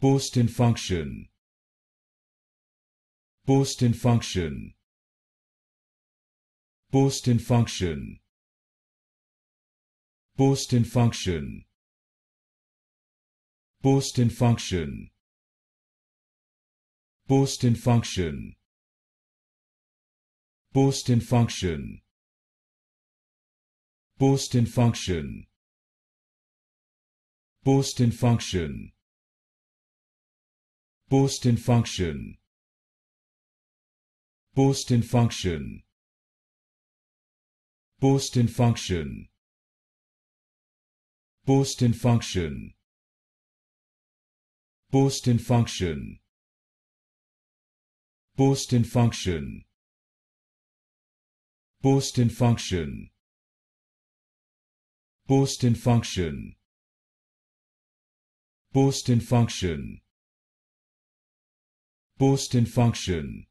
Postinfarction. Postinfarction. Postinfarction. Postinfarction. Postinfarction. Postinfarction. Postinfarction. Postinfarction. Postinfarction. Postinfarction. Postinfarction. Postinfarction. Postinfarction. Postinfarction. Postinfarction. Postinfarction. Postinfarction. Postinfarction. Postinfarction.